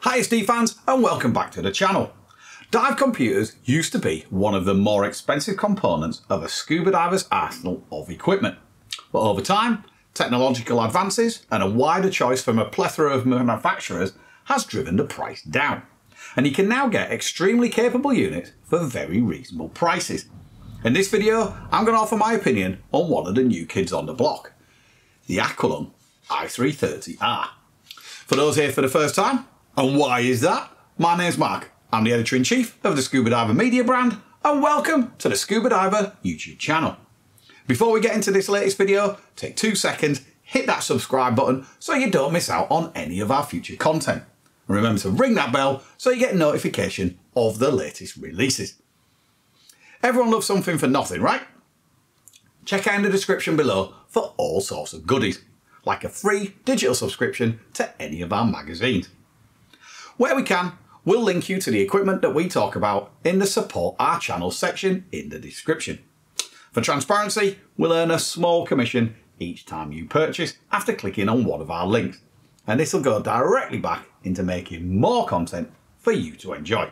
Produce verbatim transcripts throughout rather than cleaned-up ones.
Hi S D fans and welcome back to the channel. Dive computers used to be one of the more expensive components of a scuba diver's arsenal of equipment. But over time, technological advances and a wider choice from a plethora of manufacturers has driven the price down. And you can now get extremely capable units for very reasonable prices. In this video, I'm going to offer my opinion on one of the new kids on the block, the Aqua Lung i three thirty R. For those here for the first time, and why is that? My name's Mark, I'm the editor-in-chief of the Scuba Diver media brand, and welcome to the Scuba Diver YouTube channel. Before we get into this latest video, take two seconds, hit that subscribe button so you don't miss out on any of our future content. And remember to ring that bell so you get notification of the latest releases. Everyone loves something for nothing, right? Check out in the description below for all sorts of goodies, like a free digital subscription to any of our magazines. Where we can, we'll link you to the equipment that we talk about in the Support Our Channel section in the description. For transparency, we'll earn a small commission each time you purchase after clicking on one of our links, and this will go directly back into making more content for you to enjoy.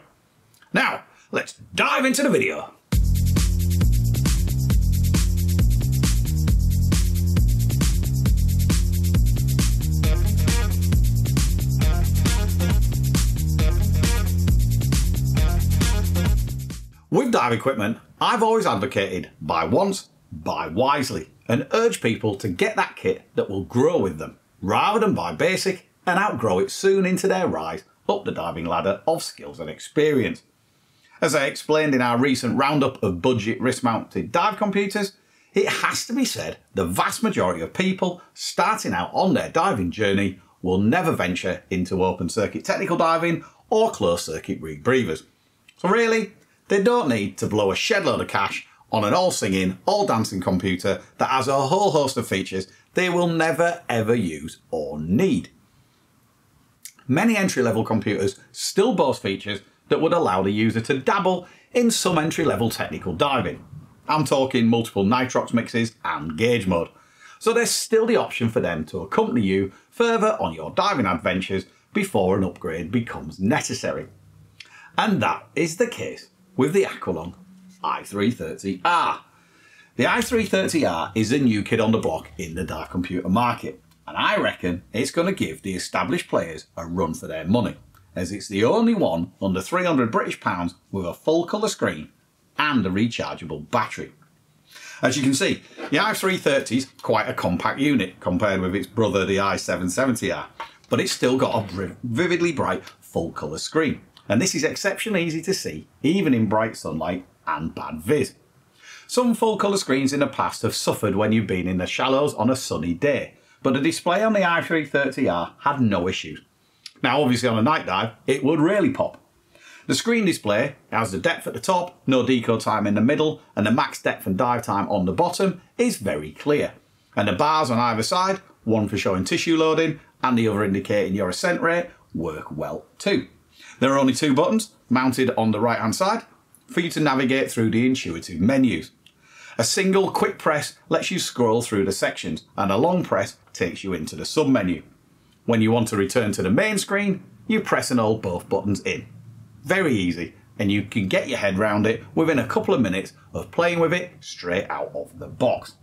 Now, let's dive into the video. With dive equipment, I've always advocated buy once, buy wisely, and urge people to get that kit that will grow with them, rather than buy basic and outgrow it soon into their rise up the diving ladder of skills and experience. As I explained in our recent roundup of budget wrist-mounted dive computers, it has to be said the vast majority of people starting out on their diving journey will never venture into open circuit technical diving or closed circuit rig breathers. So really, they don't need to blow a shed load of cash on an all-singing, all-dancing computer that has a whole host of features they will never ever use or need. Many entry-level computers still boast features that would allow the user to dabble in some entry-level technical diving. I'm talking multiple nitrox mixes and gauge mode. So there's still the option for them to accompany you further on your diving adventures before an upgrade becomes necessary. And that is the case with the Aqua Lung i three thirty R. The i three thirty R is the new kid on the block in the dive computer market, and I reckon it's going to give the established players a run for their money, as it's the only one under three hundred British pounds with a full colour screen and a rechargeable battery. As you can see, the i three thirty is quite a compact unit compared with its brother, the i seven seventy R, but it's still got a vividly bright full colour screen. And this is exceptionally easy to see, even in bright sunlight and bad viz. Some full colour screens in the past have suffered when you've been in the shallows on a sunny day, but the display on the i three thirty R had no issues. Now obviously on a night dive, it would really pop. The screen display has the depth at the top, no deco time in the middle, and the max depth and dive time on the bottom is very clear. And the bars on either side, one for showing tissue loading and the other indicating your ascent rate, work well too. There are only two buttons mounted on the right hand side for you to navigate through the intuitive menus. A single quick press lets you scroll through the sections, and a long press takes you into the sub-menu. When you want to return to the main screen, you press and hold both buttons in. Very easy, and you can get your head round it within a couple of minutes of playing with it straight out of the box.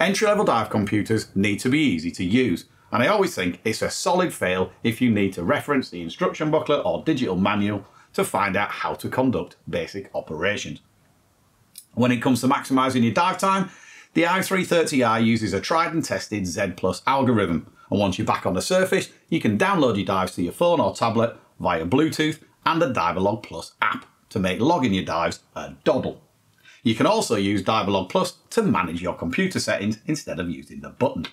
Entry-level dive computers need to be easy to use, and I always think it's a solid fail if you need to reference the instruction booklet or digital manual to find out how to conduct basic operations. When it comes to maximising your dive time, the i three thirty R uses a tried and tested Z plus algorithm, and once you're back on the surface, you can download your dives to your phone or tablet via Bluetooth and the DiverLog Plus app to make logging your dives a doddle. You can also use DiverLog Plus to manage your computer settings instead of using the button.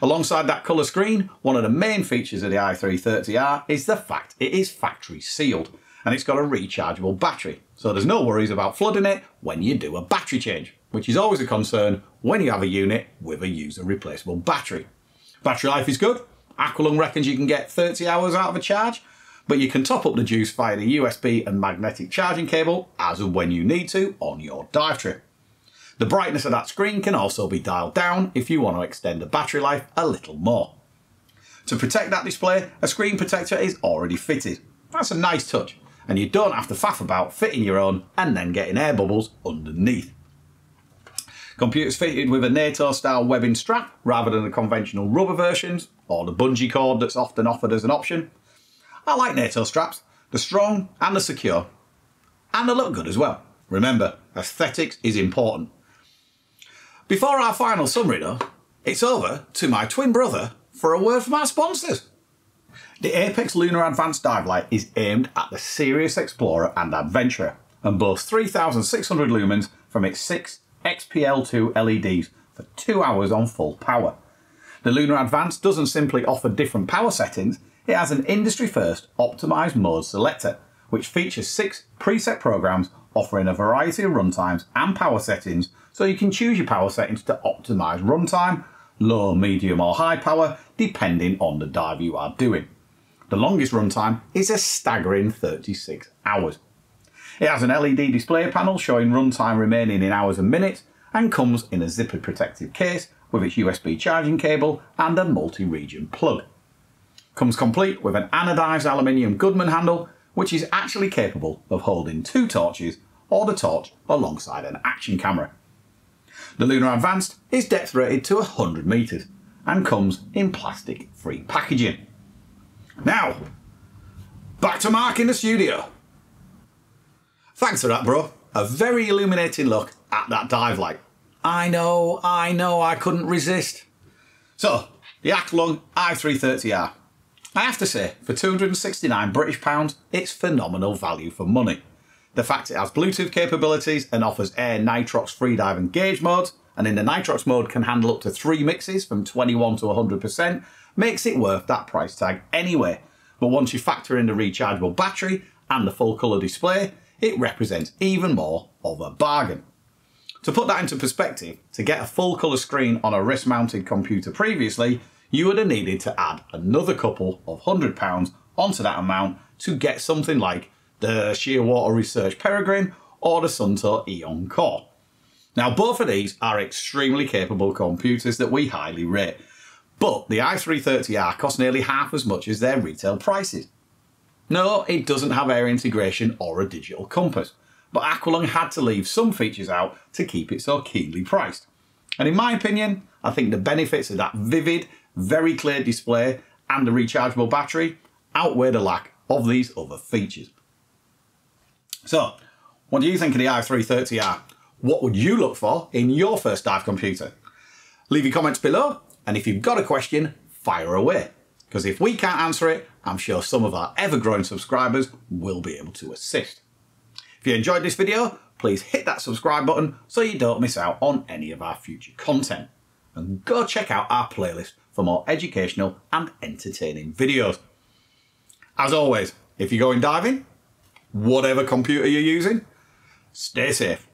Alongside that colour screen, one of the main features of the i three thirty R is the fact it is factory sealed, and it's got a rechargeable battery, so there's no worries about flooding it when you do a battery change, which is always a concern when you have a unit with a user replaceable battery. Battery life is good. Aqua Lung reckons you can get thirty hours out of a charge, but you can top up the juice via the U S B and magnetic charging cable as and when you need to on your dive trip. The brightness of that screen can also be dialed down if you want to extend the battery life a little more. To protect that display, a screen protector is already fitted. That's a nice touch, and you don't have to faff about fitting your own and then getting air bubbles underneath. Computers fitted with a NATO-style webbing strap rather than the conventional rubber versions or the bungee cord that's often offered as an option. I like NATO straps. They're strong and they're secure, and they look good as well. Remember, aesthetics is important. Before our final summary though, it's over to my twin brother for a word from our sponsors. The Apex Lunar Advance dive light is aimed at the serious explorer and adventurer and boasts three thousand six hundred lumens from its six X P L two L E Ds for two hours on full power. The Lunar Advance doesn't simply offer different power settings, it has an industry-first optimised mode selector, which features six preset programs offering a variety of runtimes and power settings, so you can choose your power settings to optimise runtime, low, medium or high power, depending on the dive you are doing. The longest runtime is a staggering thirty-six hours. It has an L E D display panel showing runtime remaining in hours and minutes, and comes in a zipper protective case with its U S B charging cable and a multi-region plug. Comes complete with an anodised aluminium Goodman handle, which is actually capable of holding two torches or the torch alongside an action camera. The Lunar Advanced is depth rated to one hundred metres and comes in plastic-free packaging. Now, back to Mark in the studio. Thanks for that, bro. A very illuminating look at that dive light. I know, I know, I couldn't resist. So, the Aqua Lung i three thirty R. I have to say, for two hundred sixty-nine British pounds, it's phenomenal value for money. The fact it has Bluetooth capabilities and offers air, nitrox, freedive and gauge modes, and in the nitrox mode can handle up to three mixes from twenty-one to one hundred percent, makes it worth that price tag anyway. But once you factor in the rechargeable battery and the full colour display, it represents even more of a bargain. To put that into perspective, to get a full colour screen on a wrist-mounted computer previously, you would have needed to add another couple of hundred pounds onto that amount to get something like the Shearwater Research Peregrine or the Suunto Eon Core. Now both of these are extremely capable computers that we highly rate, but the i three thirty R costs nearly half as much as their retail prices. No, it doesn't have air integration or a digital compass, but Aqua Lung had to leave some features out to keep it so keenly priced. And in my opinion, I think the benefits of that vivid, very clear display and the rechargeable battery outweigh the lack of these other features. So, what do you think of the i three thirty R? What would you look for in your first dive computer? Leave your comments below, and if you've got a question, fire away. Because if we can't answer it, I'm sure some of our ever-growing subscribers will be able to assist. If you enjoyed this video, please hit that subscribe button so you don't miss out on any of our future content. And go check out our playlist for more educational and entertaining videos. As always, if you're going diving, whatever computer you're using, stay safe.